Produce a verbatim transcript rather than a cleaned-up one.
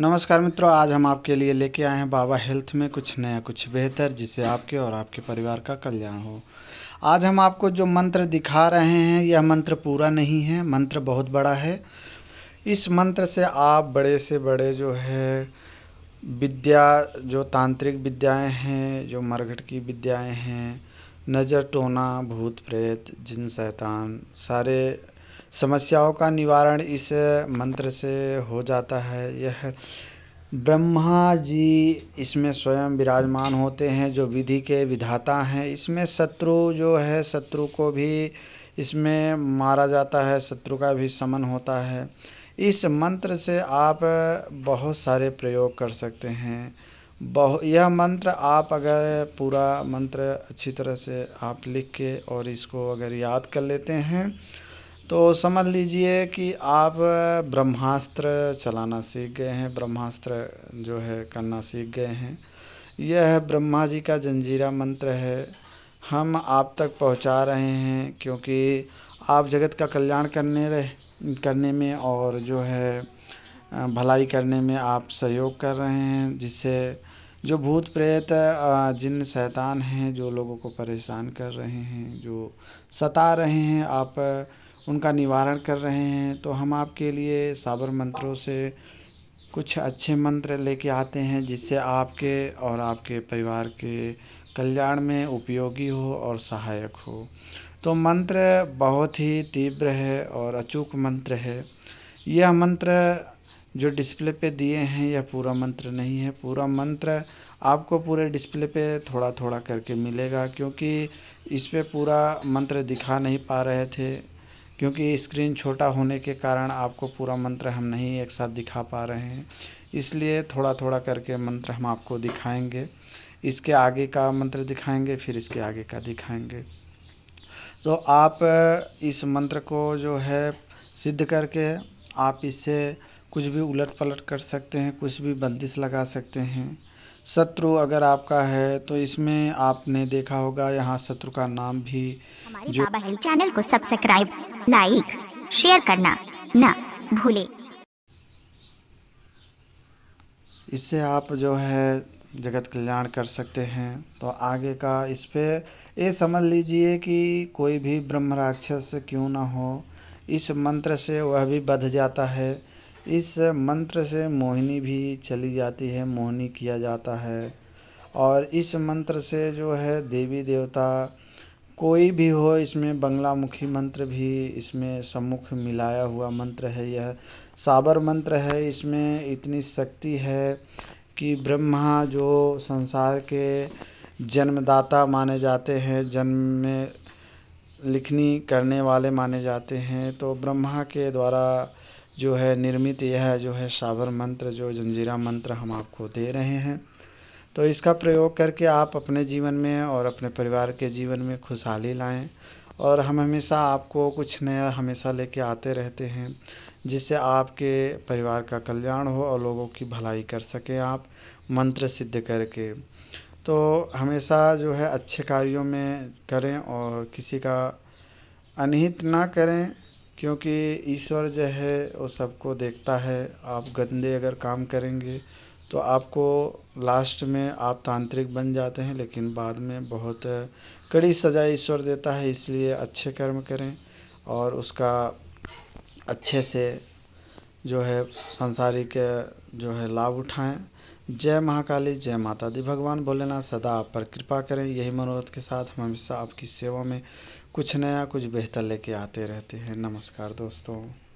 नमस्कार मित्रों, आज हम आपके लिए लेके आए हैं बाबा हेल्थ में कुछ नया कुछ बेहतर, जिससे आपके और आपके परिवार का कल्याण हो। आज हम आपको जो मंत्र दिखा रहे हैं यह मंत्र पूरा नहीं है, मंत्र बहुत बड़ा है। इस मंत्र से आप बड़े से बड़े जो है विद्या, जो तांत्रिक विद्याएं हैं, जो मरघट की विद्याएं हैं, नज़र टोना, भूत प्रेत, जिन शैतान, सारे समस्याओं का निवारण इस मंत्र से हो जाता है। यह ब्रह्मा जी इसमें स्वयं विराजमान होते हैं, जो विधि के विधाता हैं। इसमें शत्रु जो है, शत्रु को भी इसमें मारा जाता है, शत्रु का भी समन होता है। इस मंत्र से आप बहुत सारे प्रयोग कर सकते हैं। बहु यह मंत्र आप अगर पूरा मंत्र अच्छी तरह से आप लिख के और इसको अगर याद कर लेते हैं तो समझ लीजिए कि आप ब्रह्मास्त्र चलाना सीख गए हैं, ब्रह्मास्त्र जो है करना सीख गए हैं। यह ब्रह्मा जी का जंजीरा मंत्र है, हम आप तक पहुंचा रहे हैं, क्योंकि आप जगत का कल्याण करने रहे करने में और जो है भलाई करने में आप सहयोग कर रहे हैं, जिससे जो भूत प्रेत, जिन शैतान हैं, जो लोगों को परेशान कर रहे हैं, जो सता रहे हैं, आप उनका निवारण कर रहे हैं। तो हम आपके लिए शाबर मंत्रों से कुछ अच्छे मंत्र लेके आते हैं, जिससे आपके और आपके परिवार के कल्याण में उपयोगी हो और सहायक हो। तो मंत्र बहुत ही तीव्र है और अचूक मंत्र है। यह मंत्र जो डिस्प्ले पे दिए हैं यह पूरा मंत्र नहीं है। पूरा मंत्र आपको पूरे डिस्प्ले पे थोड़ा थोड़ा करके मिलेगा, क्योंकि इस पे पूरा मंत्र दिखा नहीं पा रहे थे, क्योंकि स्क्रीन छोटा होने के कारण आपको पूरा मंत्र हम नहीं एक साथ दिखा पा रहे हैं। इसलिए थोड़ा थोड़ा करके मंत्र हम आपको दिखाएंगे, इसके आगे का मंत्र दिखाएंगे, फिर इसके आगे का दिखाएंगे। तो आप इस मंत्र को जो है सिद्ध करके आप इससे कुछ भी उलट पलट कर सकते हैं, कुछ भी बंदिश लगा सकते हैं। शत्रु अगर आपका है तो इसमें आपने देखा होगा यहाँ शत्रु का नाम भी। हमारे बाबा हेल्थ चैनल को सब्सक्राइब, लाइक, शेयर करना ना भूले। इससे आप जो है जगत कल्याण कर सकते हैं। तो आगे का इस पे ये समझ लीजिए कि कोई भी ब्रह्म राक्षस क्यों ना हो, इस मंत्र से वह भी बध जाता है। इस मंत्र से मोहिनी भी चली जाती है, मोहिनी किया जाता है। और इस मंत्र से जो है देवी देवता कोई भी हो, इसमें बंगला मुखी मंत्र भी, इसमें सम्मुख मिलाया हुआ मंत्र है। यह शाबर मंत्र है, इसमें इतनी शक्ति है कि ब्रह्मा जो संसार के जन्मदाता माने जाते हैं, जन्म में लिखनी करने वाले माने जाते हैं, तो ब्रह्मा के द्वारा जो है निर्मित यह जो है शाबर मंत्र, जो जंजीरा मंत्र हम आपको दे रहे हैं। तो इसका प्रयोग करके आप अपने जीवन में और अपने परिवार के जीवन में खुशहाली लाएं। और हम हमेशा आपको कुछ नया हमेशा लेके आते रहते हैं, जिससे आपके परिवार का कल्याण हो और लोगों की भलाई कर सकें आप मंत्र सिद्ध करके। तो हमेशा जो है अच्छे कार्यों में करें और किसी का अनहित ना करें, क्योंकि ईश्वर जो है वो सबको देखता है। आप गंदे अगर काम करेंगे तो आपको लास्ट में आप तांत्रिक बन जाते हैं, लेकिन बाद में बहुत कड़ी सजा ईश्वर देता है। इसलिए अच्छे कर्म करें और उसका अच्छे से जो है सांसारिक जो है लाभ उठाएं। जय महाकाली, जय माता दी। भगवान भोलेनाथ सदा आप पर कृपा करें। यही मनोरथ के साथ हम हमेशा आपकी सेवा में कुछ नया कुछ बेहतर लेके आते रहते हैं। नमस्कार दोस्तों।